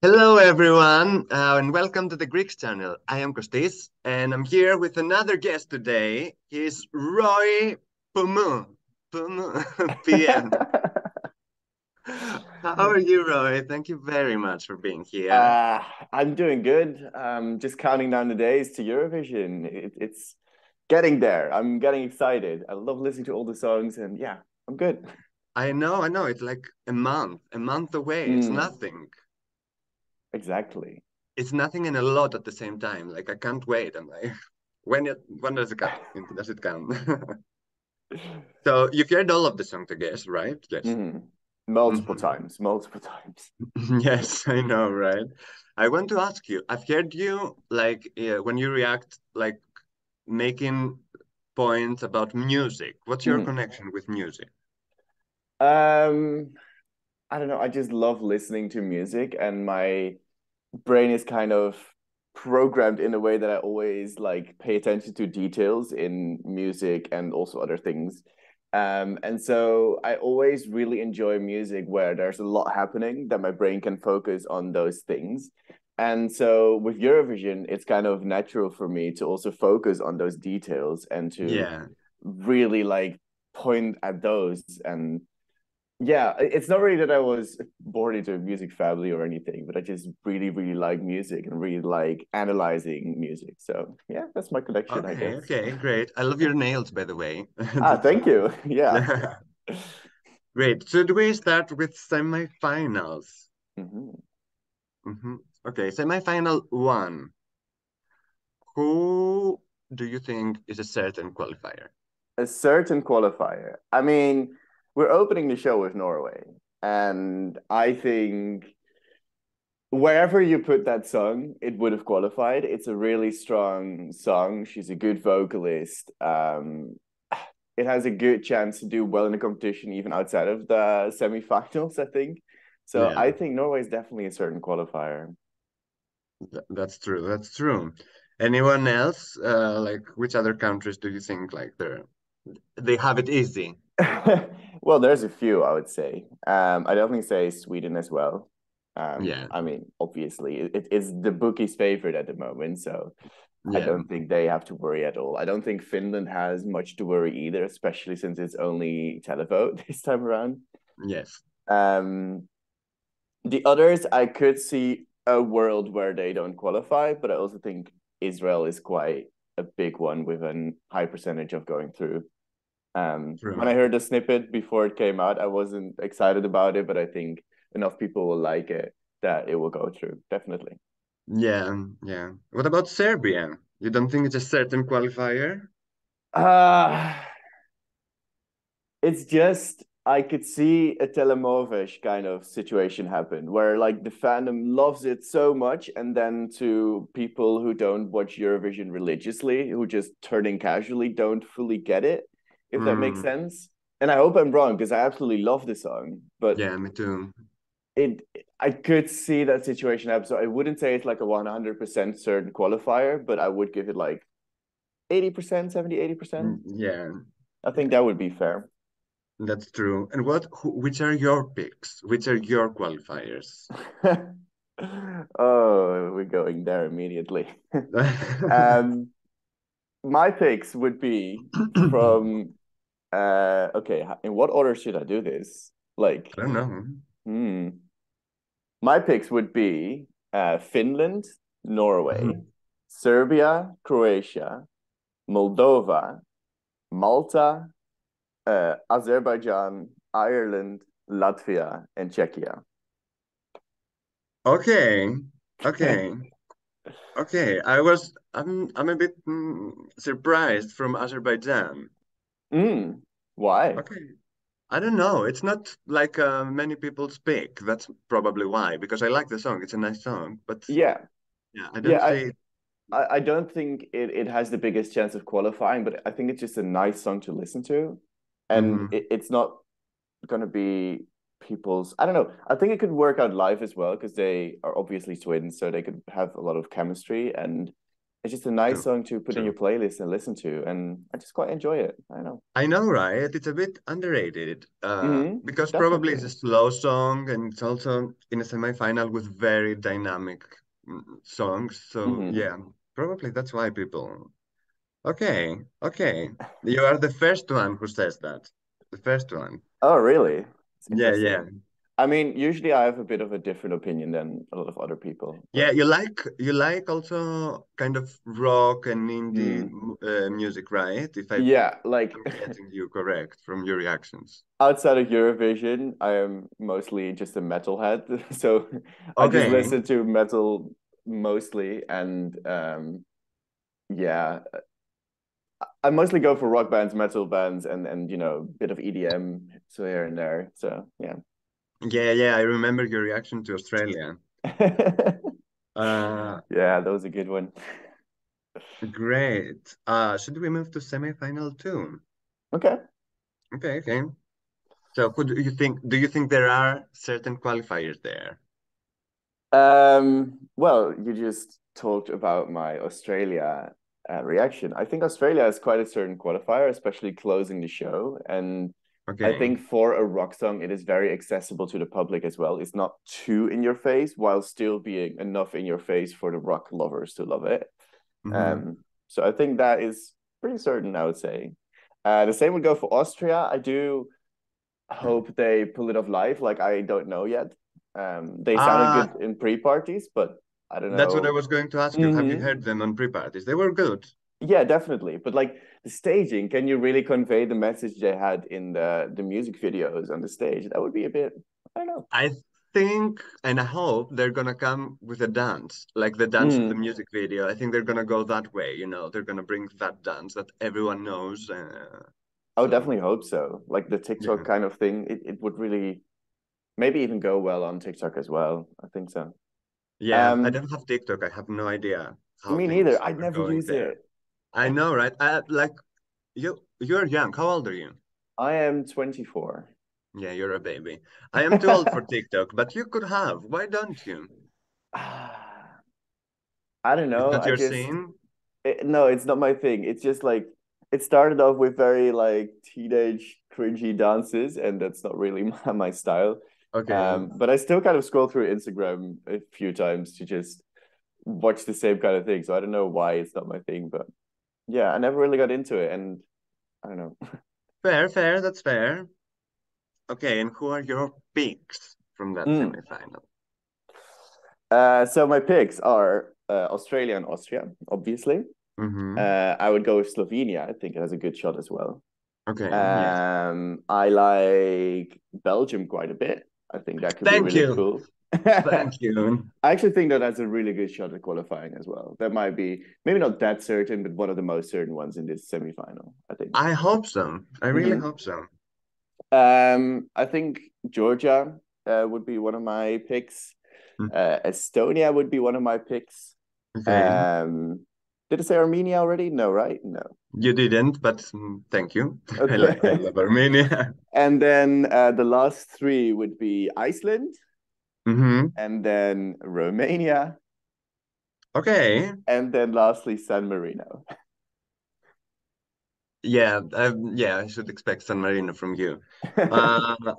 Hello, everyone, and welcome to the Greeks channel. I am Kostis, and I'm here with another guest today. He's Roy PM. How are you, Roy? Thank you very much for being here. I'm doing good. Just counting down the days to Eurovision. It's getting there. I'm getting excited. I love listening to all the songs, and yeah, I'm good. I know. It's like a month away. It's nothing. Exactly. It's nothing and a lot at the same time. Like, I can't wait. I'm like, when does it come? Does it come? So you've heard all of the songs, I guess, right? Yes. Mm-hmm. Multiple times. Yes, I know, right? I want to ask you, I've heard you, like, when you react, like, making points about music. What's your connection with music? I don't know, I just love listening to music, and my brain is kind of programmed in a way that I always, like, pay attention to details in music and also other things. And so I always really enjoy music where there's a lot happening that my brain can focus on those things. And so with Eurovision, it's kind of natural for me to also focus on those details and to really, like, point at those. And yeah, it's not really that I was born into a music family or anything, but I just really, really like music and really like analyzing music. So yeah, that's my connection, I guess. Okay, great. I love your nails, by the way. Thank you. Yeah. Great. Should we start with semifinals? Okay, semifinal one. Who do you think is a certain qualifier? A certain qualifier? I mean, we're opening the show with Norway, and I think wherever you put that song, it would have qualified. It's a really strong song. She's a good vocalist. It has a good chance to do well in the competition, even outside of the semifinals, I think. So yeah. I think Norway is definitely a certain qualifier. That's true. That's true. Anyone else? Like, which other countries do you think, like, they have it easy? Well, there's a few, I would say. I definitely say Sweden as well. I mean, obviously, it's the bookies' favorite at the moment, so I don't think they have to worry at all. I don't think Finland has much to worry either, especially since it's only televote this time around. Yes. The others, I could see a world where they don't qualify, but I also think Israel is quite a big one with a high percentage of going through. When I heard the snippet before it came out, I wasn't excited about it, but I think enough people will like it that it will go through, definitely. Yeah. What about Serbia? You don't think it's a certain qualifier? It's just, I could see a Telemoveš kind of situation happen, where, like, the fandom loves it so much, and then to people who don't watch Eurovision religiously, who just turn in casually, don't fully get it. If that makes sense. And I hope I'm wrong, because I absolutely love the song. But yeah, me too. I could see that situation happen. So I wouldn't say it's like a 100% certain qualifier, but I would give it like 80%, 70-80%. Yeah. I think that would be fair. That's true. And which are your picks? Which are your qualifiers? Oh, we're going there immediately. My picks would be from okay, in what order should I do this? Like, I don't know. My picks would be Finland, Norway, Serbia, Croatia, Moldova, Malta, Azerbaijan, Ireland, Latvia, and Czechia. Okay. Okay, I'm a bit surprised from Azerbaijan. Why? Okay, I don't know. It's not like many people speak. That's probably why. Because I like the song. It's a nice song. But I don't think it has the biggest chance of qualifying. But I think it's just a nice song to listen to, and it's not going to be people's, I don't know. I think it could work out live as well, because they are obviously twins, so they could have a lot of chemistry, and It's just a nice song to put in your playlist and listen to, and I just quite enjoy it. I know, right? It's a bit underrated because definitely. Probably it's a slow song, and it's also in a semi-final with very dynamic songs. So yeah, probably that's why people. Okay, you are the first one who says that. The first one. Oh, really? Yeah. I mean, usually I have a bit of a different opinion than a lot of other people. Yeah, you like also kind of rock and indie music, right? I'm getting you correct from your reactions. Outside of Eurovision, I am mostly just a metalhead, so I just listen to metal mostly, and I mostly go for rock bands, metal bands, and a bit of EDM so here and there. So yeah. Yeah, I remember your reaction to Australia. Yeah, that was a good one. Great. Should we move to semi-final two? Okay. So who do you think? Do you think there are certain qualifiers there? Well, you just talked about my Australia reaction. I think Australia is quite a certain qualifier, especially closing the show. And I think for a rock song, it is very accessible to the public as well. It's not too in your face while still being enough in your face for the rock lovers to love it. So I think that is pretty certain, I would say. The same would go for Austria. I do hope they pull it off live. Like, I don't know yet. They sounded good in pre-parties, but I don't know. That's what I was going to ask you. Have you heard them on pre-parties? They were good. Yeah, definitely. But like the staging, can you really convey the message they had in the music videos on the stage? That would be a bit, I don't know. I think and I hope they're going to come with a dance, like the dance in the music video. I think they're going to go that way, they're going to bring that dance that everyone knows. I would definitely hope so. Like the TikTok kind of thing, it would really maybe even go well on TikTok as well. I think so. Yeah, I don't have TikTok. I have no idea. Me neither. I'd never use it. I know, right? You're young. How old are you? I am 24. Yeah, you're a baby. I am too old for TikTok, but you could have. Why don't you? I don't know. It's not your scene? No, it's not my thing. It's just like, it started off with very like teenage cringy dances, and that's not really my style. Okay. But I still kind of scroll through Instagram a few times to just watch the same kind of thing. So I don't know why it's not my thing, but... Yeah, I never really got into it, and I don't know. Fair, that's fair. Okay, and who are your picks from that semi-final? So my picks are Australia and Austria, obviously. I would go with Slovenia. I think it has a good shot as well. Okay. I like Belgium quite a bit. I think that could be really cool. Thank you. I actually think that's a really good shot at qualifying as well. That might be maybe not that certain, but one of the most certain ones in this semi-final, I think. I hope so. I really hope so. I think Georgia would be one of my picks. Estonia would be one of my picks. Okay. Did I say Armenia already? No, right? No. You didn't, but thank you. Okay. I love Armenia. And then the last three would be Iceland. And then Romania. Okay. And then lastly, San Marino. I should expect San Marino from you. And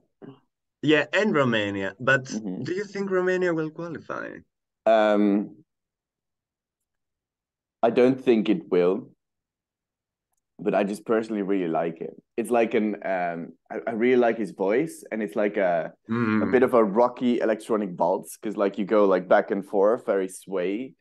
Romania. But do you think Romania will qualify? I don't think it will. But I just personally really like it. It's like I really like his voice, and it's like a bit of a rocky electronic waltz, because like you go like back and forth, very sway,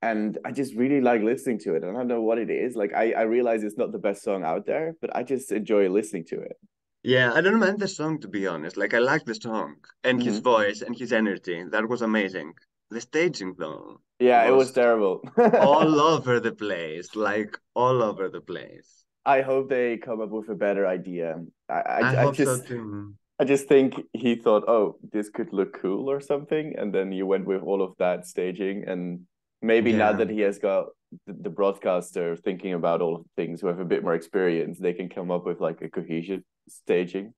and I just really like listening to it. I don't know what it is. Like I realize it's not the best song out there, but I just enjoy listening to it. Yeah, I don't mind the song, to be honest. Like I like the song and his voice and his energy. That was amazing. The staging, though. Yeah, it was terrible. All over the place. Like, all over the place. I hope they come up with a better idea. I hope so, too. I just think he thought, oh, this could look cool or something. And then you went with all of that staging. And maybe now that he has got the broadcaster thinking about all of the things who have a bit more experience, they can come up with, like, a cohesive staging.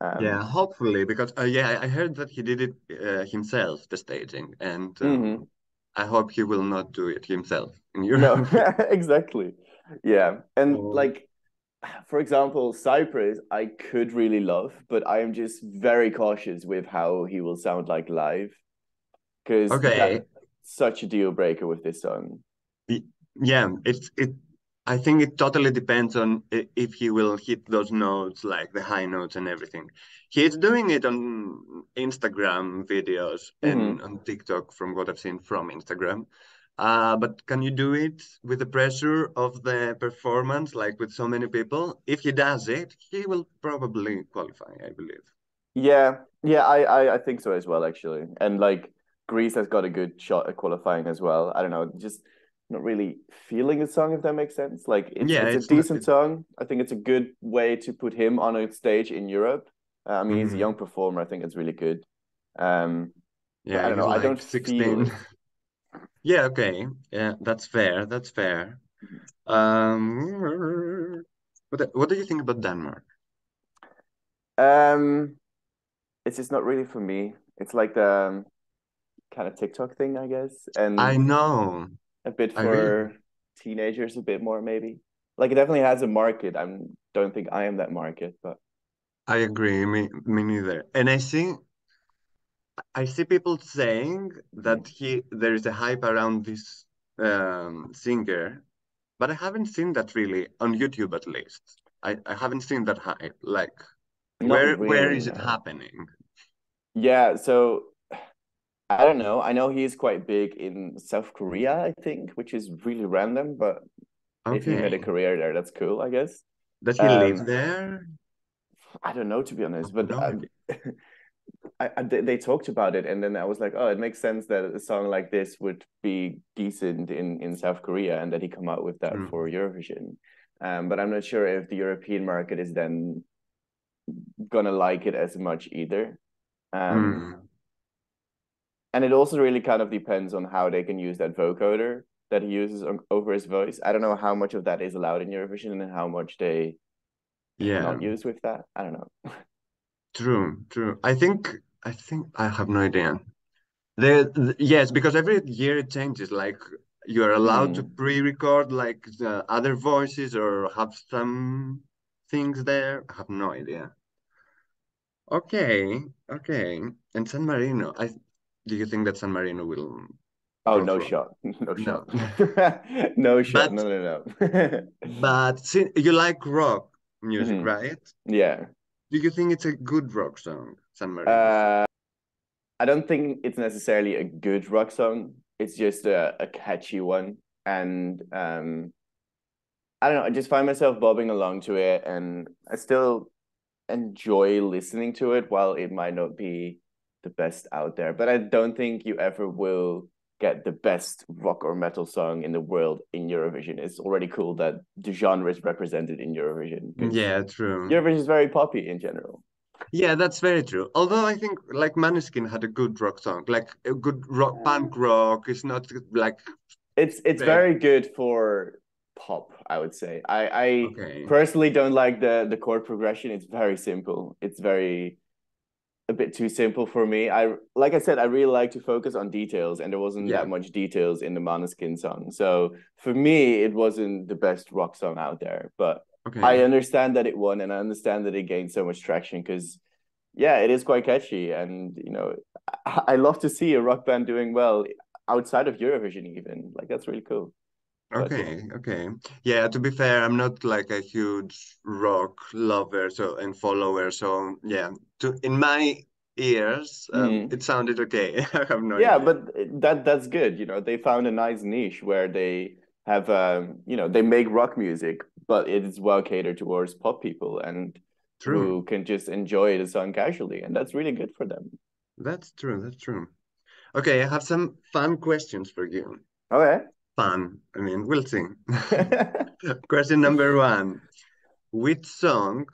Hopefully, because I heard that he did it himself, the staging, and I hope he will not do it himself in Europe. No, exactly. Yeah. And like, for example, Cyprus, I could really love, but I am just very cautious with how he will sound like live. Because that's such a deal breaker with this song. Yeah, it. I think it totally depends on if he will hit those notes, like the high notes and everything. He's doing it on Instagram videos and on TikTok, from what I've seen from Instagram. But can you do it with the pressure of the performance, like with so many people? If he does it, he will probably qualify, I believe. Yeah, I think so as well, actually. And like Greece has got a good shot at qualifying as well. I don't know, just not really feeling the song, if that makes sense. Like it's a decent song. I think it's a good way to put him on a stage in Europe. I mean, he's a young performer. I think it's really good. I don't know. Like I don't 16. Feel... Yeah. Okay. Yeah. That's fair. That's fair. What do you think about Denmark? It's just not really for me. It's like the kind of TikTok thing, I guess. And I know. A bit for teenagers, a bit more maybe. Like it definitely has a market. I don't think I am that market, but I agree. Me neither. And I see people saying that there is a hype around this singer, but I haven't seen that really on YouTube at least. I haven't seen that hype. Like where is it happening? Yeah. So. I don't know. I know he is quite big in South Korea, I think, which is really random. But if he made a career there, that's cool, I guess. Does he live there? I don't know, to be honest. But they talked about it, and then I was like, oh, it makes sense that a song like this would be decent in South Korea, and that he come out with that for Eurovision. But I'm not sure if the European market is then going to like it as much either. And it also really kind of depends on how they can use that vocoder that he uses over his voice. I don't know how much of that is allowed in Eurovision and how much they not use with that. I don't know. True. I think I have no idea. Yes, because every year it changes. Like you are allowed to pre-record like the other voices or have some things there. I have no idea. Okay. And San Marino, do you think that San Marino will... Oh, no shot. No shot. But, no. But you like rock music, right? Yeah. Do you think it's a good rock song, San Marino? I don't think it's necessarily a good rock song. It's just a catchy one. And I don't know. I just find myself bobbing along to it. And I still enjoy listening to it, while it might not be the best out there, but I don't think you ever will get the best rock or metal song in the world in Eurovision. It's already cool that the genre is represented in Eurovision. Yeah, true. Eurovision is very poppy in general. Yeah, that's very true. Although I think like Måneskin had a good rock song, like a good rock, punk rock. It's not like it's very good for pop, I would say. I personally don't like the chord progression. It's very simple. It's very a bit too simple for me. I really like to focus on details, and there wasn't that much details in the Måneskin song. So for me, it wasn't the best rock song out there. But I understand that it won, and I understand that it gained so much traction because, yeah, it is quite catchy. And you know, I love to see a rock band doing well outside of Eurovision, even. Like that's really cool. Okay. Yeah, to be fair, I'm not like a huge rock lover and follower. So yeah, in my ears, it sounded okay. I have no idea. Yeah, but that's good. You know, they found a nice niche where they have, they make rock music, but it is well catered towards pop people and who can just enjoy the song casually. And that's really good for them. That's true. Okay, I have some fun questions for you. Okay. Fun. I mean, we'll see. Question number 1. Which song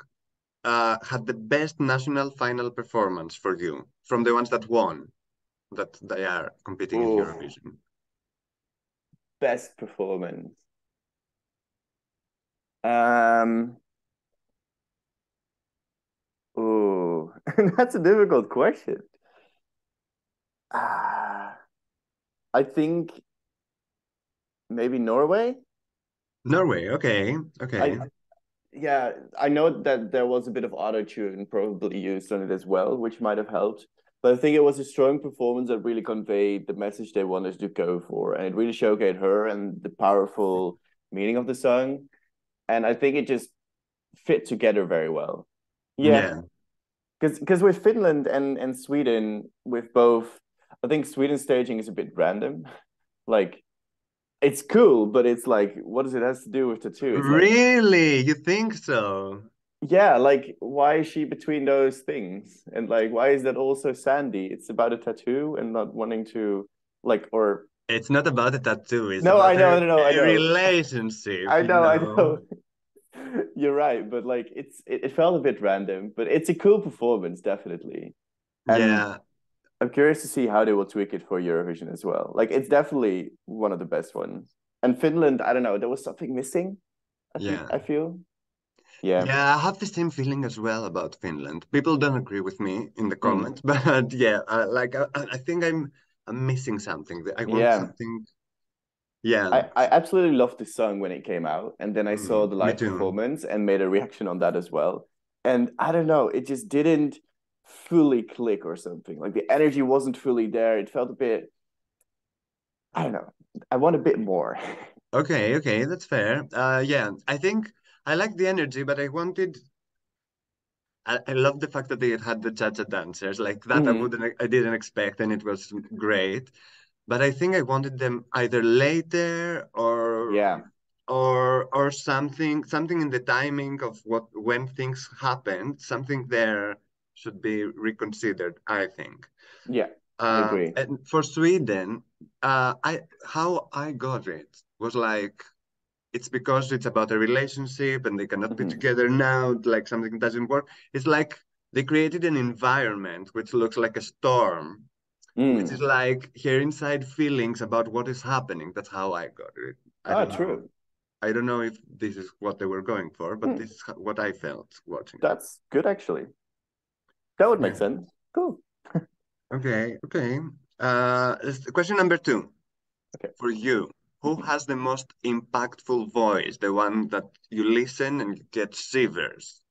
had the best national final performance for you from the ones that won, that they are competing in Eurovision? Best performance. That's a difficult question. I think maybe Norway. Norway, okay. I know that there was a bit of auto-tune probably used on it as well, which might have helped. But I think it was a strong performance that really conveyed the message they wanted to go for. And it really showcased her and the powerful meaning of the song. And I think it just fit together very well. Yeah. Because with Finland and Sweden, with both, I think Sweden's staging is a bit random. Like, it's cool, but it's like, what does it have to do with tattoo? Really? Like, you think so? Yeah, like, why is she between those things? And, like, why is that also sandy? It's about a tattoo and not wanting to, like, or... It's not about a tattoo. It's no, I know, I know. Relationship. I know. You're right, but, like, it felt a bit random, but it's a cool performance, definitely. And yeah. I'm curious to see how they will tweak it for Eurovision as well. Like, it's definitely one of the best ones. And Finland, I don't know, there was something missing, I feel. Yeah, I have the same feeling as well about Finland. People don't agree with me in the comments, but yeah, I think I'm missing something. I want something. Yeah. I absolutely loved the song when it came out, and then I saw the live performance and made a reaction on that as well. And I don't know, it just didn't fully click or something. Like, the energy wasn't fully there. It felt a bit, I don't know, I want a bit more. Okay, that's fair. I think I like the energy, but I love the fact that they had the cha-cha dancers like that. I didn't expect, and it was great, but I think I wanted them either later or something in the timing of when things happened. Something there should be reconsidered, I think. Yeah, I agree. And for Sweden, how I got it was like, it's because it's about a relationship and they cannot be together now, like something doesn't work. It's like they created an environment which looks like a storm, which is like her inside feelings about what is happening. That's how I got it. True. I don't know if this is what they were going for, but this is what I felt watching. That's good, actually. That would make sense. Cool. Okay. Question number 2. Okay. For you, who has the most impactful voice? The one that you listen and you get shivers?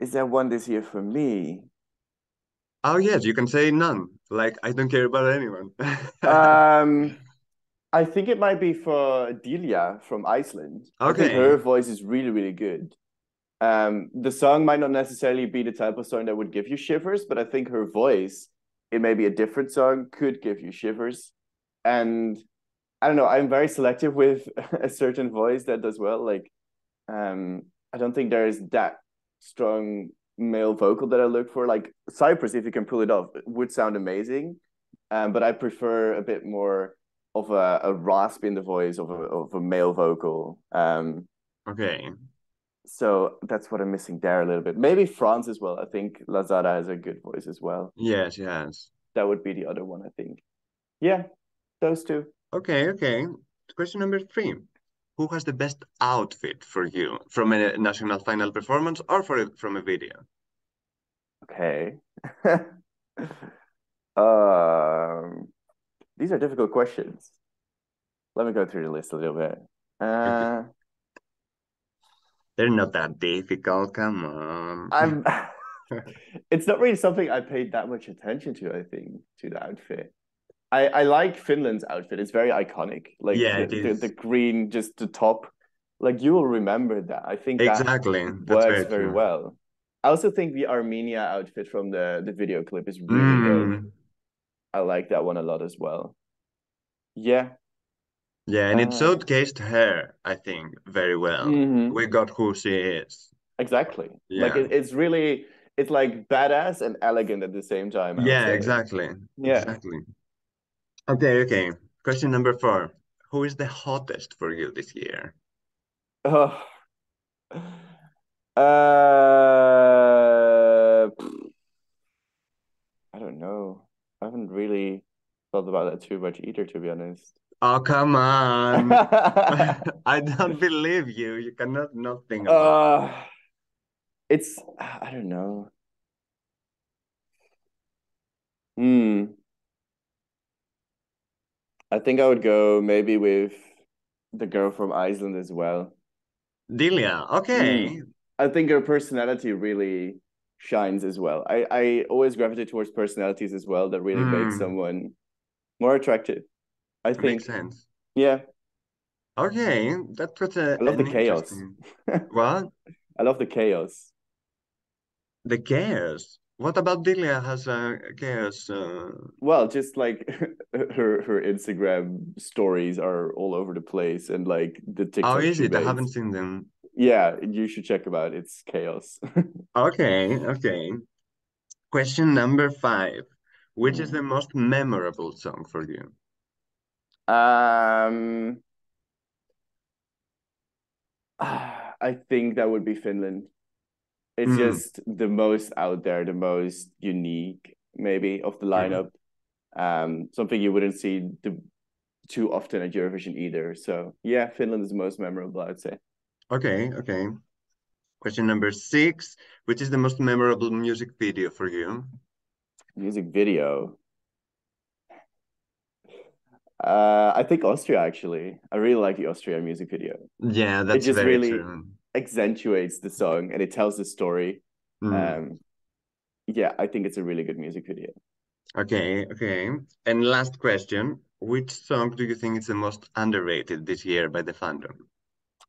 Is there one this year for me? Oh, yes. You can say none. Like, I don't care about anyone. I think it might be for Delia from Iceland. Okay. I think her voice is really, really good. The song might not necessarily be the type of song that would give you shivers, but I think her voice, it may be a different song, could give you shivers. And I don't know, I'm very selective with a certain voice that does well. Like, I don't think there is that strong male vocal that I look for. Like, Cypress, if you can pull it off, it would sound amazing. But I prefer a bit more of a rasp in the voice of a male vocal. Okay. So that's what I'm missing there a little bit. Maybe France as well. I think Lazada has a good voice as well. Yes, yes. That would be the other one, I think. Yeah, those 2. Okay. Question number 3. Who has the best outfit for you from a national final performance or from a video? Okay. These are difficult questions. Let me go through the list a little bit. Okay. They're not that difficult, come on. It's not really something I paid that much attention to, I think, to the outfit. I like Finland's outfit. It's very iconic. Like, the green, just the top. Like, you will remember that. I think that works very well. I also think the Armenia outfit from the video clip is really good. I like that one a lot as well. Yeah. Yeah, and it showcased her, I think, very well. We got who she is. Exactly. Yeah. Like, it's really, it's like badass and elegant at the same time. Yeah, exactly. Yeah. Exactly. Okay. Question number 4. Who is the hottest for you this year? Oh. I don't know. I haven't really thought about that too much either, to be honest. Oh, come on. I don't believe you. You cannot not think about it. I don't know. Hmm. I think I would go maybe with the girl from Iceland as well. Delia, okay. I think her personality really shines as well. I always gravitate towards personalities as well that really make someone more attractive, I think. Makes sense. Yeah. Okay, that puts a... I love the chaos. What? I love the chaos. The chaos? What about Delia has a chaos? Well, just like her Instagram stories are all over the place, and like the TikTok. Oh, is it? I haven't seen them. Yeah, you should check them out. It's chaos. Okay. Question number 5: which is the most memorable song for you? I think that would be Finland. It's just the most out there, the most unique, maybe, of the lineup. Something you wouldn't see too often at Eurovision either. So, yeah, Finland is the most memorable, I would say. Okay. Question number 6, which is the most memorable music video for you? Music video? I think Austria, actually. I really like the Austria music video. Yeah, that's very really true. Accentuates the song and it tells the story. Yeah, I think it's a really good music video. Okay. And last question, which song do you think is the most underrated this year by the fandom?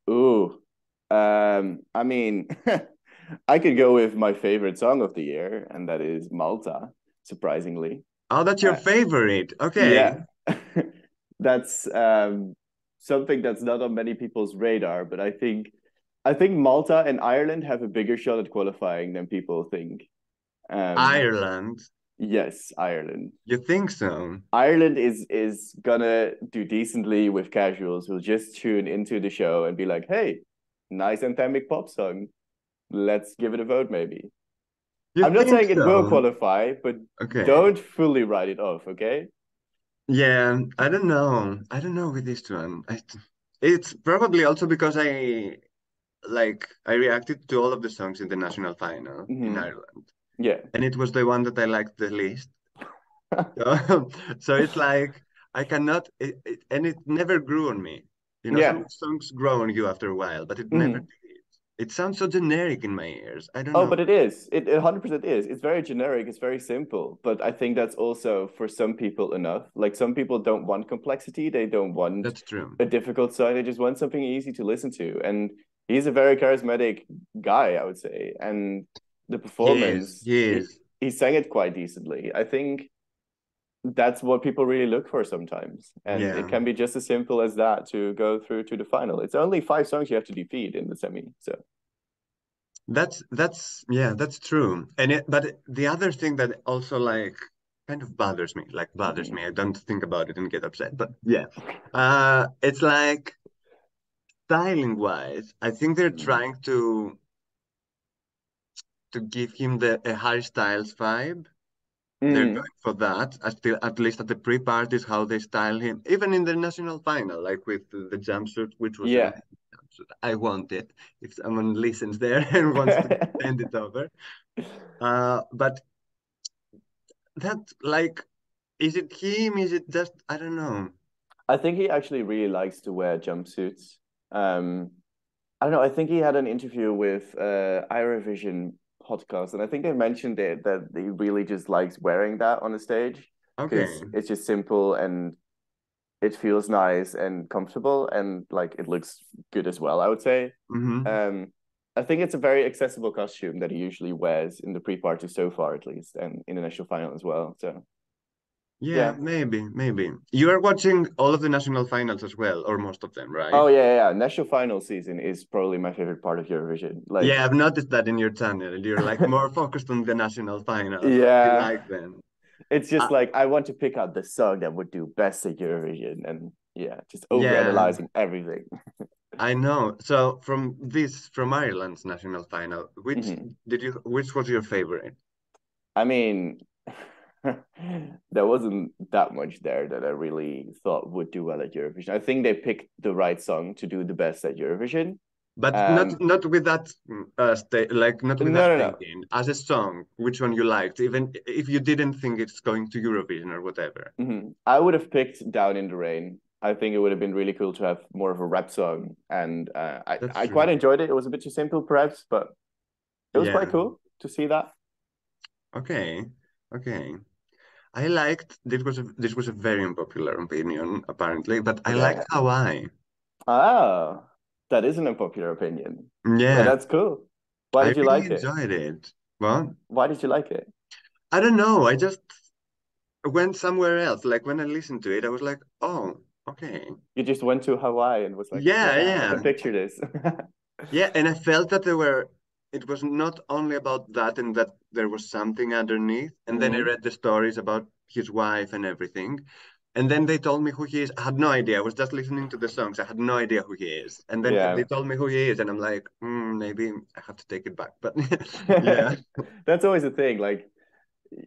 Ooh, I mean, I could go with my favorite song of the year, and that is Malta, surprisingly. Oh, that's your favorite. Okay. Yeah. That's something that's not on many people's radar, but I think Malta and Ireland have a bigger shot at qualifying than people think. Ireland? Yes, Ireland. You think so? Ireland is gonna do decently with casuals who'll just tune into the show and be like, hey, nice anthemic pop song. Let's give it a vote, maybe. I'm not saying it will qualify, but don't fully write it off, okay? Yeah, I don't know with this one. It's probably also because I reacted to all of the songs in the national final in Ireland. Yeah. And it was the one that I liked the least. So it's like, I cannot, and it never grew on me. You know, some songs grow on you after a while, but it never did. It sounds so generic in my ears. I don't know. Oh, but it is. It 100% is. It's very generic. It's very simple. But I think that's also for some people enough. Like some people don't want complexity. They don't want that's true. A difficult song. They just want something easy to listen to. And he's a very charismatic guy, I would say. And the performance, he sang it quite decently. I think that's what people really look for sometimes. And it can be just as simple as that to go through to the final. It's only 5 songs you have to defeat in the semi. So that's true. And but the other thing that also like kind of bothers me, I don't think about it and get upset. But yeah, it's like, styling wise, I think they're trying to give him a Harry Styles vibe. They're going for that. At least at the pre-parties, how they style him. Even in the national final, like with the jumpsuit, which was I want it. If someone listens there and wants to send it over. But that, like, is it him? Is it just, I don't know. I think he actually really likes to wear jumpsuits. I don't know. I think he had an interview with Eurovision podcast, and I think they mentioned it that he really just likes wearing that on the stage. Okay, it's just simple and it feels nice and comfortable, and like it looks good as well, I would say. I think it's a very accessible costume that he usually wears in the pre-party so far, at least, and in the national final as well. So. Yeah, maybe. You are watching all of the national finals as well, or most of them, right? Oh, yeah. National final season is probably my favorite part of Eurovision. Like, yeah, I've noticed that in your channel. You're like more focused on the national finals. Yeah. I like them. It's just like, I want to pick out the song that would do best at Eurovision. And yeah, just overanalyzing everything. I know. So from Ireland's national final, which was your favorite? I mean... there wasn't that much there that I really thought would do well at Eurovision. I think they picked the right song to do the best at Eurovision. But not with that not with that thinking. As a song, which one you liked, even if you didn't think it's going to Eurovision or whatever. Mm-hmm. I would have picked Down in the Rain. I think it would have been really cool to have more of a rap song, and I quite enjoyed it. It was a bit too simple, perhaps, but it was quite cool to see that. Okay. I liked this was a very unpopular opinion apparently, but I liked Hawaii. Oh, that is an unpopular opinion. Yeah, that's cool. Why did you like it? I enjoyed it. What? Why did you like it? I don't know. I just went somewhere else. Like when I listened to it, I was like, oh, okay. You just went to Hawaii and was like, yeah. I can picture this. Yeah, and I felt that there were. It was not only about that, and that there was something underneath. And then I read the stories about his wife and everything. And then they told me who he is. I had no idea. I was just listening to the songs. I had no idea who he is. And then they told me who he is. And I'm like, maybe I have to take it back. But yeah. That's always the thing. Like,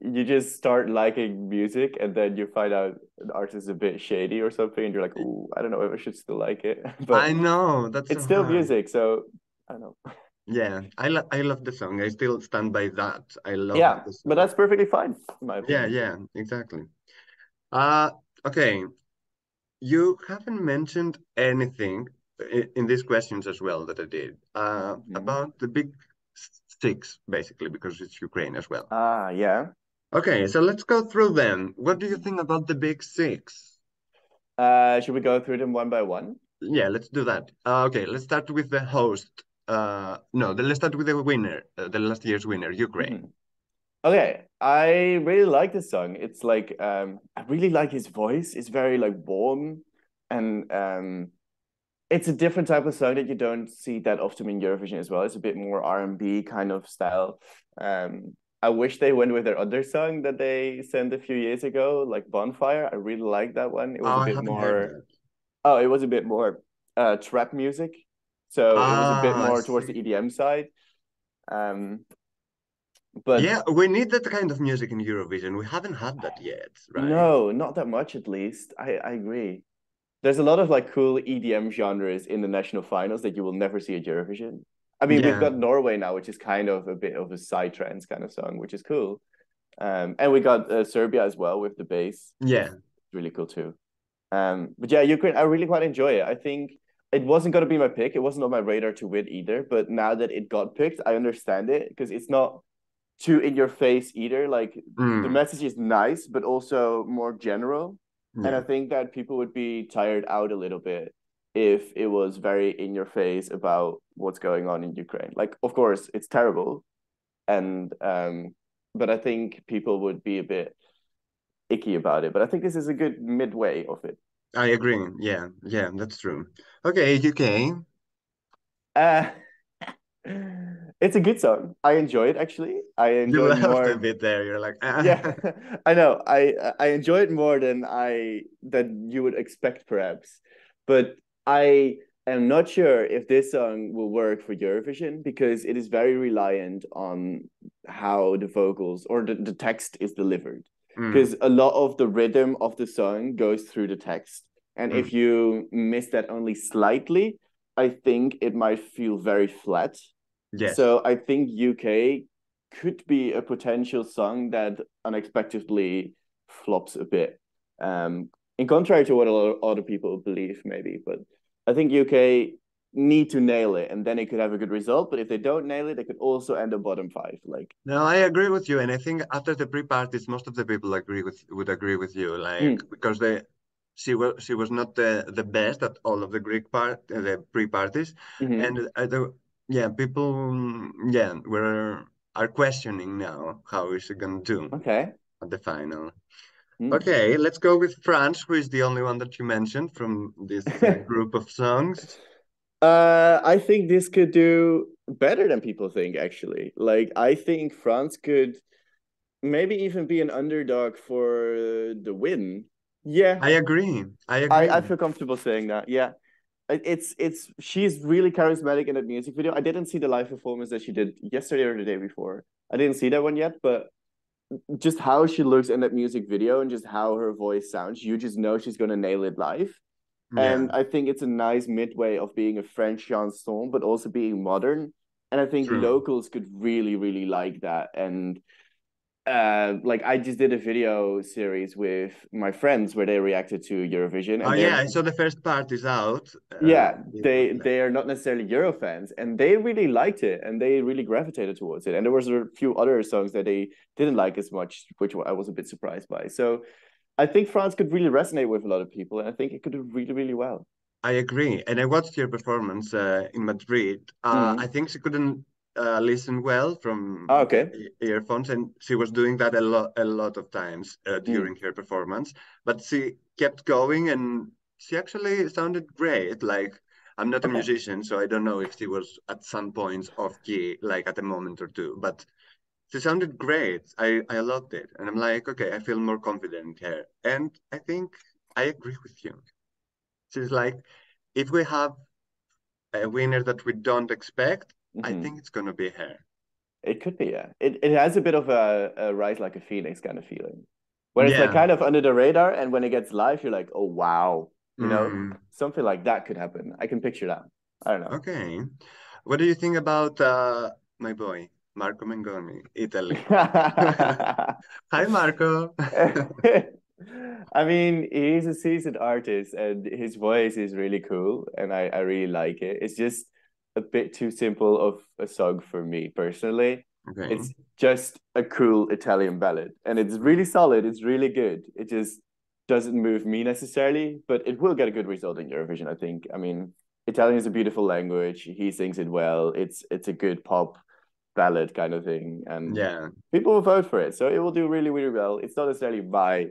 you just start liking music and then you find out the artist is a bit shady or something. And you're like, ooh, I don't know if I should still like it. But I know. It's still music. So I don't know. Yeah, I love the song. I still stand by that. I love the song. But that's perfectly fine, in my opinion. Yeah, exactly. Okay, you haven't mentioned anything in these questions as well that I did about the big six, basically, because it's Ukraine as well. Yeah. Okay, so let's go through them. What do you think about the big six? Should we go through them one by one? Yeah, let's do that. Okay, let's start with the host. Let's start with the winner, the last year's winner, Ukraine. Okay, I really like this song. It's like, I really like his voice. It's very like warm, and it's a different type of song that you don't see that often in Eurovision as well. It's a bit more R&B kind of style. I wish they went with their other song that they sent a few years ago, like Bonfire. I really like that one. It was a bit more trap music. So it was a bit more towards the EDM side. But yeah, we need that kind of music in Eurovision. We haven't had that yet, right? No, not that much at least. I agree. There's a lot of like cool EDM genres in the national finals that you will never see at Eurovision. I mean, we've got Norway now, which is kind of a bit of a side trance kind of song, which is cool. And we got Serbia as well with the bass. Yeah. It's really cool too. But yeah, Ukraine, I really quite enjoy it. I think it wasn't going to be my pick. It wasn't on my radar to win either. But now that it got picked, I understand it, because it's not too in your face either. Like the message is nice, but also more general. Yeah. And I think that people would be tired out a little bit if it was very in your face about what's going on in Ukraine. Like, of course, it's terrible. And but I think people would be a bit icky about it. But I think this is a good midway of it. I agree. Yeah, that's true. Okay, UK. It's a good song. I enjoy it, actually. You laughed more... a bit there. You're like, Yeah, I know. I enjoy it more than you would expect, perhaps. But I am not sure if this song will work for Eurovision, because it is very reliant on how the vocals or the text is delivered. Because a lot of the rhythm of the song goes through the text. And if you miss that only slightly, I think it might feel very flat. Yes. So I think UK could be a potential song that unexpectedly flops a bit. In contrary to what a lot of other people believe, maybe. But I think UK need to nail it, and then it could have a good result. But if they don't nail it, they could also end up bottom five. Like, no, I agree with you, and I think after the pre-parties, most of the people would agree with you, like because she was not the best at all of the the pre-parties, and people are questioning now how is she gonna do at the final. Okay, let's go with France, who is the only one that you mentioned from this group of songs. I think this could do better than people think, actually. Like, I think France could maybe even be an underdog for the win. Yeah. I agree. I feel comfortable saying that. Yeah. She's really charismatic in that music video. I didn't see the live performance that she did yesterday or the day before. I didn't see that one yet, but just how she looks in that music video and just how her voice sounds, you just know she's going to nail it live. And I think it's a nice midway of being a French chanson, but also being modern. And I think locals could really, really like that. And like I just did a video series with my friends where they reacted to Eurovision. And yeah, so the first part is out. They are not necessarily Euro fans, and they really liked it, and they really gravitated towards it. And there was a few other songs that they didn't like as much, which I was a bit surprised by. So I think France could really resonate with a lot of people, and I think it could do really, really well. I agree, and I watched your performance in Madrid. I think she couldn't listen well from earphones, and she was doing that a lot of times during her performance. But she kept going, and she actually sounded great. Like, I'm not a musician, so I don't know if she was at some points off key, like at a moment or two. But she sounded great. I loved it, and I'm like, okay, I feel more confident here. And I think I agree with you. She's like, if we have a winner that we don't expect, I think it's going to be her. It could be, yeah. It has a bit of a rise like a phoenix kind of feeling, where it's like kind of under the radar, and when it gets live, you're like, oh, wow. You know, something like that could happen. I can picture that. I don't know. Okay. What do you think about my boy, Marco Mengoni, Italy? Hi, Marco. I mean, he's a seasoned artist, and his voice is really cool, and I really like it. It's just a bit too simple of a song for me personally. Okay. It's just a cool Italian ballad, and it's really solid. It's really good. It just doesn't move me necessarily, but it will get a good result in Eurovision, I think. I mean, Italian is a beautiful language. He sings it well. It's a good pop ballad kind of thing, and people will vote for it, so it will do really, really well. It's not necessarily my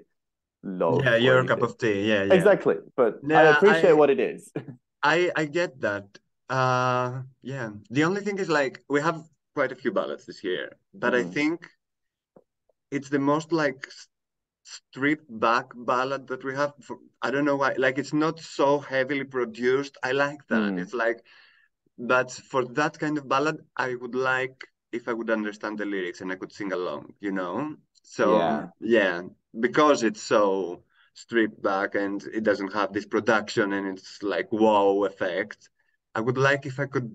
love. Yeah, your cup of tea. Yeah, yeah. Exactly. But yeah, I appreciate what it is. I get that. Yeah. The only thing is, like, we have quite a few ballads this year, but I think it's the most like stripped back ballad that we have. I don't know why. Like, it's not so heavily produced. I like that. It's like, but for that kind of ballad, I would like if I would understand the lyrics and I could sing along, you know? So yeah, because it's so stripped back and it doesn't have this production and it's like wow effect, I would like if I could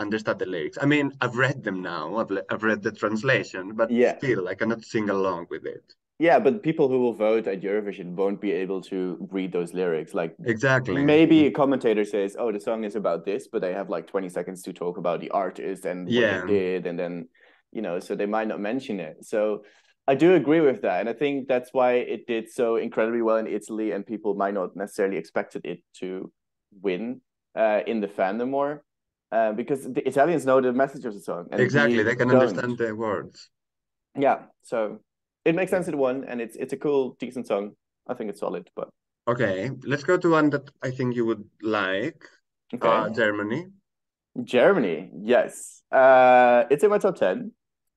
understand the lyrics. I mean, I've read them now. I've read the translation, but still, I cannot sing along with it. Yeah, but people who will vote at Eurovision won't be able to read those lyrics. Like, exactly. Maybe a commentator says, oh, the song is about this, but they have like 20 seconds to talk about the artist and what they did. And then, you know, so they might not mention it. So I do agree with that. And I think that's why it did so incredibly well in Italy, and people might not necessarily expected it to win in the fandom more, because the Italians know the message of the song. And they can understand the words. Yeah, so it makes sense it won, and it's a cool, decent song. I think it's solid. But okay, let's go to one that I think you would like, Germany. Germany, yes. It's in my top 10.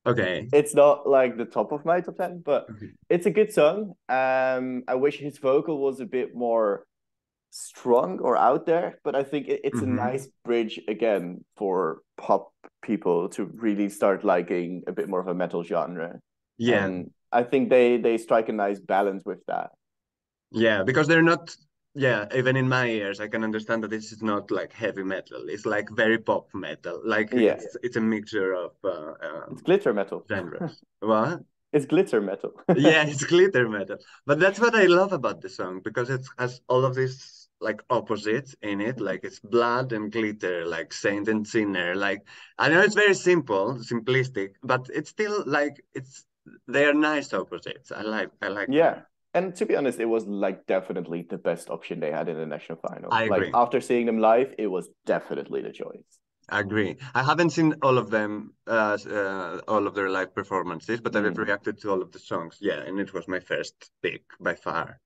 Okay. It's not like the top of my top 10, but it's a good song. I wish his vocal was a bit more strong or out there, but I think it's a nice bridge again for pop people to really start liking a bit more of a metal genre. Yeah. And I think they strike a nice balance with that. Yeah, because they're not, even in my ears, I can understand that this is not like heavy metal. It's like very pop metal. Like, it's a mixture of it's glitter metal genres. What? It's glitter metal. Yeah, it's glitter metal. But that's what I love about the song, because it has all of this like opposites in it. Like, it's blood and glitter, like saint and sinner. Like, I know it's very simple, simplistic, but it's still like they are nice opposites. I like. Yeah. That. And to be honest, it was like definitely the best option they had in the national final. I agree. Like, after seeing them live, it was definitely the choice. I agree. I haven't seen all of them, all of their live performances, but I've reacted to all of the songs. Yeah, and it was my first pick by far.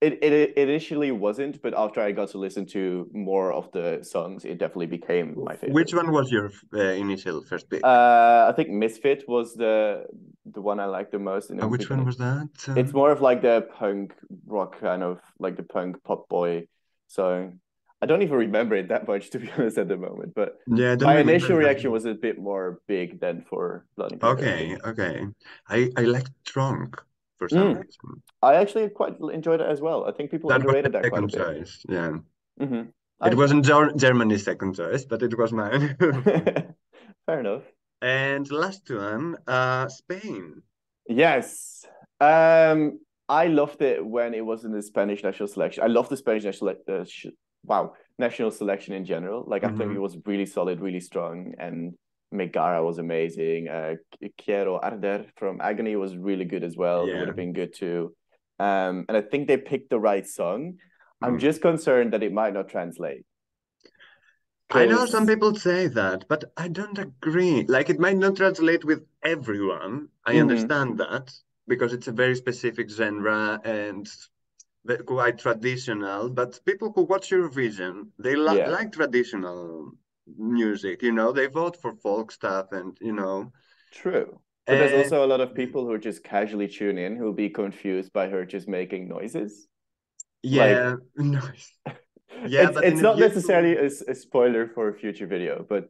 It initially wasn't, but after I got to listen to more of the songs, it definitely became my favorite. Which one was your initial first pick? I think Misfit was the one I liked the most. In which one was that? It's more of like the punk rock kind of, like the punk pop boy. So I don't even remember it that much, to be honest, at the moment. But yeah, my initial reaction was a bit more big than for Blood and Guts. Okay, okay. I like Trunk. for some reason. I actually quite enjoyed it as well. I think people underrated that quite a bit. Choice, yeah. Mm-hmm. It wasn't Germany's second choice, but it was mine. Fair enough. And last one, Spain. Yes. I loved it when it was in the Spanish national selection. I love the Spanish national national selection in general. Like, I think it was really solid, really strong. And Megara was amazing. Quiero Arder from Agony was really good as well. Yeah. It would have been good too. And I think they picked the right song. I'm just concerned that it might not translate. I know some people say that, but I don't agree. Like, it might not translate with everyone. I understand that, because it's a very specific genre and quite traditional. But people who watch Eurovision, they like traditional music, you know? They vote for folk stuff and, you know... True. But there's also a lot of people who just casually tune in who'll be confused by her just making noises. Yeah, nice. Like, yeah, it's not necessarily a spoiler for a future video, but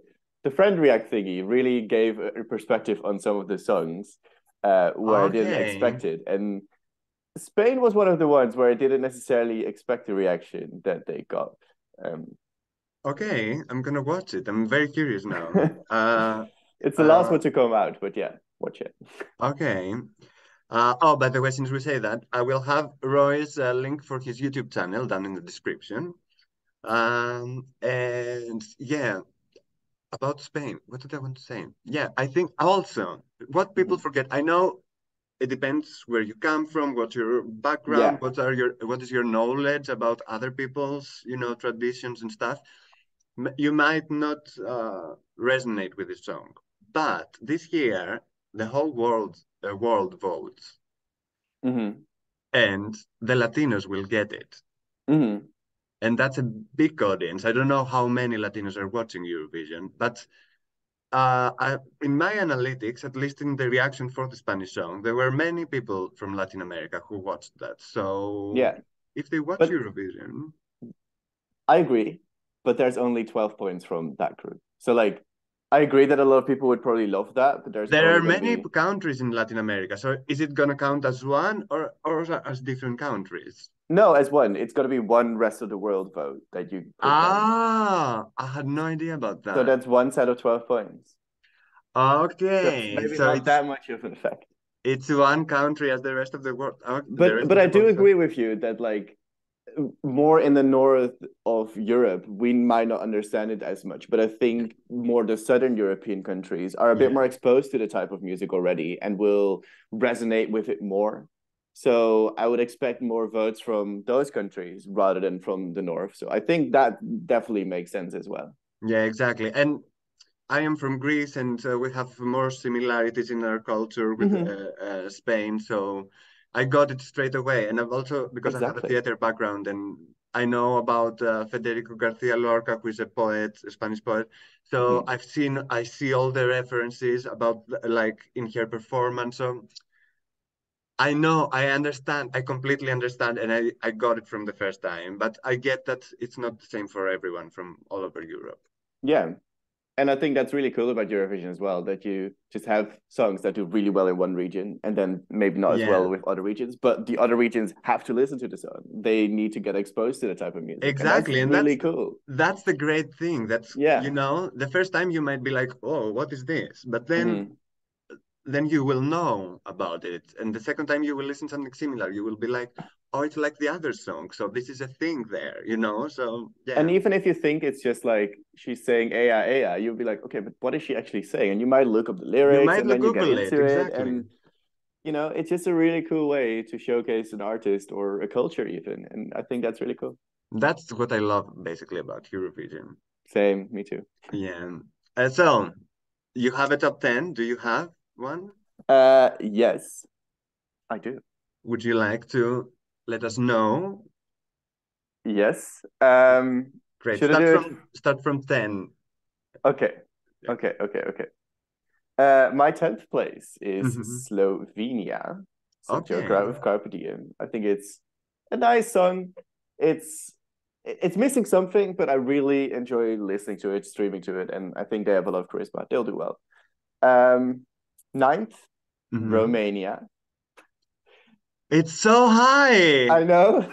the friend react thingy really gave a perspective on some of the songs where I didn't expect it, and Spain was one of the ones where I didn't necessarily expect the reaction that they got. Okay, I'm gonna watch it. I'm very curious now. It's the last one to come out, but yeah, watch it. Okay. Oh, by the way, since we say that, I will have Roy's link for his YouTube channel down in the description. And yeah, about Spain, what did I want to say? Yeah, I think also what people forget, I know it depends where you come from, what's your background, what is your knowledge about other people's, you know, traditions and stuff. You might not resonate with this song, but this year, the whole world votes, and the Latinos will get it, and that's a big audience. I don't know how many Latinos are watching Eurovision, but in my analytics, at least in the reaction for the Spanish song, there were many people from Latin America who watched that. So yeah, if they watch Eurovision, I agree, but there's only 12 points from that group. So like, I agree that a lot of people would probably love that, but there are many countries in Latin America. So is it going to count as one or as different countries? No, as one. It's going to be one rest of the world vote that you... I had no idea about that. So that's one set of 12 points. Okay. So maybe so not that much of an effect. It's one country as the rest of the world. But I do agree with you that like, more in the north of Europe, we might not understand it as much, but I think more the southern European countries are a bit more exposed to the type of music already and will resonate with it more. So I would expect more votes from those countries rather than from the north. So I think that definitely makes sense as well. Yeah, exactly. And I am from Greece, and we have more similarities in our culture with Spain. So I got it straight away, and I've also, because I have a theater background, and I know about Federico Garcia Lorca, who is a poet, a Spanish poet. So I see all the references about, like, in her performance. So I know, I understand, I completely understand, and I got it from the first time. But I get that it's not the same for everyone from all over Europe. Yeah, and I think that's really cool about Eurovision as well, that you just have songs that do really well in one region and then maybe not as well with other regions, but the other regions have to listen to the song. They need to get exposed to the type of music. Exactly. And that's really cool. That's the great thing. That's, you know, the first time you might be like, oh, what is this? But then you will know about it. And the second time you will listen to something similar, you will be like, oh, it's like the other song. So this is a thing there, you know? So, yeah. And even if you think it's just like she's saying ea, ea, you'll be like, okay, but what is she actually saying? And you might look up the lyrics and then Google it. And, you know, it's just a really cool way to showcase an artist or a culture even. And I think that's really cool. That's what I love basically about Eurovision. Same, me too. Yeah. So you have a top 10. Do you have one? Yes, I do. Would you like to let us know? Yes. Great. Start from 10. Okay. My 10th place is Slovenia. So Joker Out with Carpe Diem. I think it's a nice song. It's missing something, but I really enjoy listening to it, streaming to it, and I think they have a lot of charisma. They'll do well. Ninth, Romania. It's so high. I know.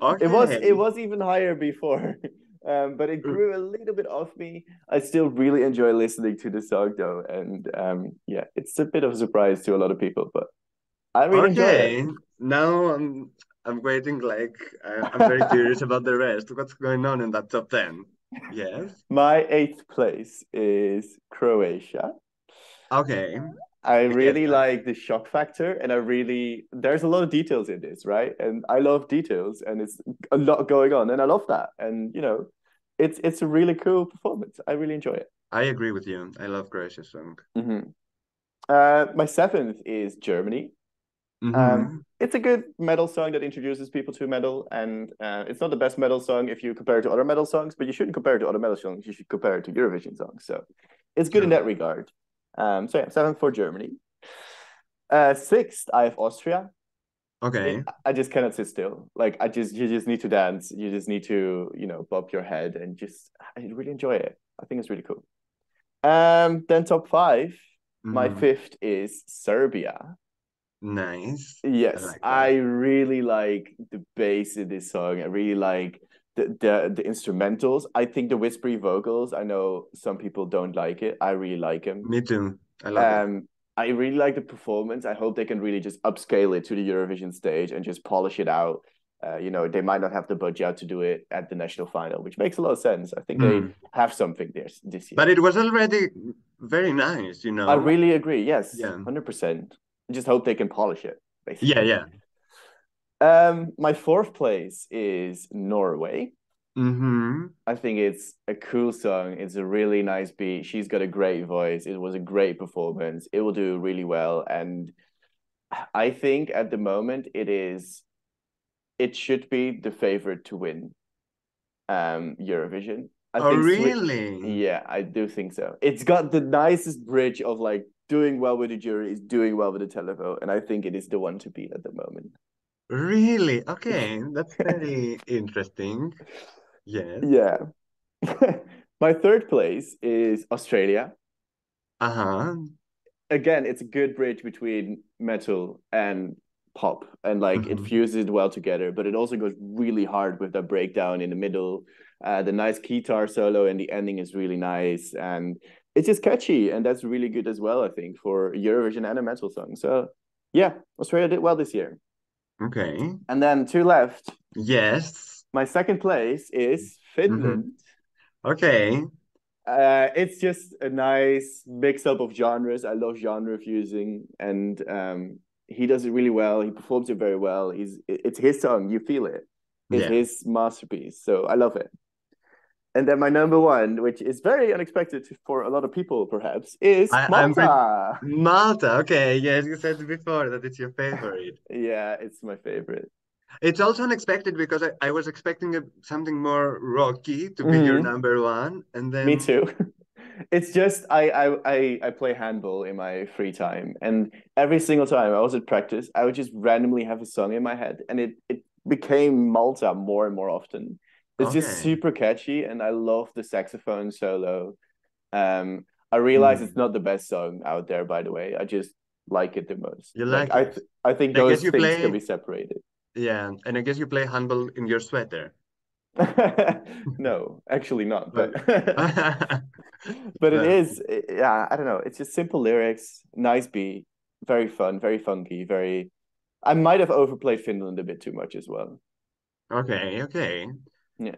Okay. It was even higher before. But it grew a little bit off me. I still really enjoy listening to the song though. And yeah, it's a bit of a surprise to a lot of people, but I really enjoy it. Now I'm waiting, like, I'm very curious about the rest. What's going on in that top 10? Yes. My 8th place is Croatia. Okay. I really like the shock factor, and there's a lot of details in this, right? And I love details, and it's a lot going on, and I love that. And, you know, it's a really cool performance. I really enjoy it. I agree with you. I love Croatia's song. Mm-hmm. My 7th is Germany. Mm-hmm. It's a good metal song that introduces people to metal, and it's not the best metal song if you compare it to other metal songs, but you shouldn't compare it to other metal songs. You should compare it to Eurovision songs. So it's good in that regard. So yeah, 7th for Germany. 6th, I have Austria. Okay. I just cannot sit still. Like, you just need to dance. You just need to, you know, bob your head, and I really enjoy it. I think it's really cool. Then top 5. Mm-hmm. My 5th is Serbia. Nice. Yes, I really like the bass in this song. I really like the instrumentals. I think the whispery vocals, I know some people don't like it. I really like them. Me too. I like it. I really like the performance. I hope they can really just upscale it to the Eurovision stage and just polish it out. You know, they might not have the budget to do it at the national final, which makes a lot of sense. I think they have something there this year. But it was already very nice, you know. I really agree. Yes, yeah. 100%. Just hope they can polish it, basically. Yeah. My 4th place is Norway. Mm-hmm. I think it's a cool song. It's a really nice beat. She's got a great voice. It was a great performance. It will do really well. And I think at the moment it should be the favorite to win Eurovision. Really? Yeah, I do think so. It's got the nicest bridge of, like, doing well with the jury is doing well with the televote, and I think it is the one to beat at the moment. Really? Okay, that's very interesting. Yes. Yeah. My 3rd place is Australia. Uh-huh. Again, it's a good bridge between metal and pop, and it fuses it well together, but it also goes really hard with that breakdown in the middle. The nice guitar solo and the ending is really nice, and it's just catchy, and that's really good as well, I think, for Eurovision and a metal song. So, yeah, Australia did well this year. Okay. And then 2 left. Yes. My 2nd place is Finland. Mm-hmm. Okay. It's just a nice mix-up of genres. I love genre fusing, and he does it really well. He performs it very well. It's his song. You feel it. It's his masterpiece. So I love it. And then my number 1, which is very unexpected for a lot of people, perhaps, is Malta. Malta, okay. Yes, you said before that it's your favorite. Yeah, it's my favorite. It's also unexpected because I was expecting something more rocky to be your number 1. And then... Me too. It's just I play handball in my free time. And every single time I was at practice, I would just randomly have a song in my head. And it became Malta more and more often. It's just super catchy, and I love the saxophone solo. I realize it's not the best song out there, by the way. I just like it the most. You like it? I think those things can be separated. Yeah, and I guess you play handball in your sweater. No, actually not. But it is, I don't know. It's just simple lyrics, nice beat, very fun, very funky, very... I might have overplayed Finland a bit too much as well. Okay. Yeah.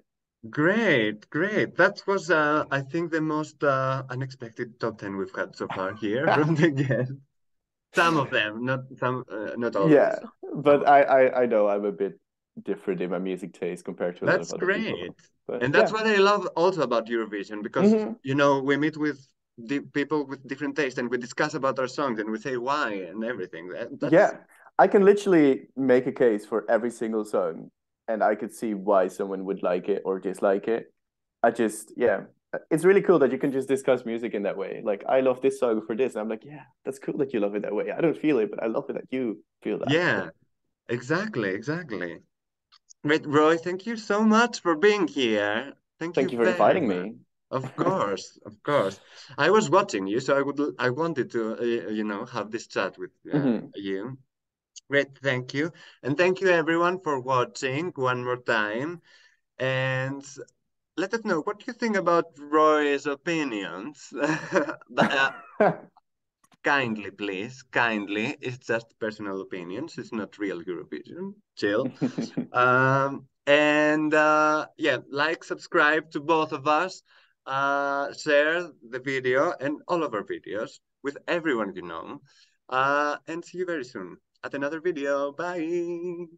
Great. That was, I think, the most unexpected top 10 we've had so far here from the guests. Some of them, not all. Yeah, but I know I'm a bit different in my music taste compared to a lot of other people. But, and that's what I love also about Eurovision, because you know, we meet with people with different tastes, and we discuss about our songs, and we say why and everything. I can literally make a case for every single song. And I could see why someone would like it or dislike it. It's really cool that you can just discuss music in that way. Like, I love this song for this. And I'm like, yeah, that's cool that you love it that way. I don't feel it, but I love it that you feel that. Yeah, exactly. Great, Roy, thank you so much for being here. Thank you for inviting me. Of course. I was watching you, so I wanted to, have this chat with you. Great, thank you. And thank you everyone for watching one more time. And let us know what you think about Roy's opinions. Kindly, please, kindly. It's just personal opinions. It's not real Eurovision. Chill. Yeah, like, subscribe to both of us. Share the video and all of our videos with everyone you know. And see you very soon at another video. Bye.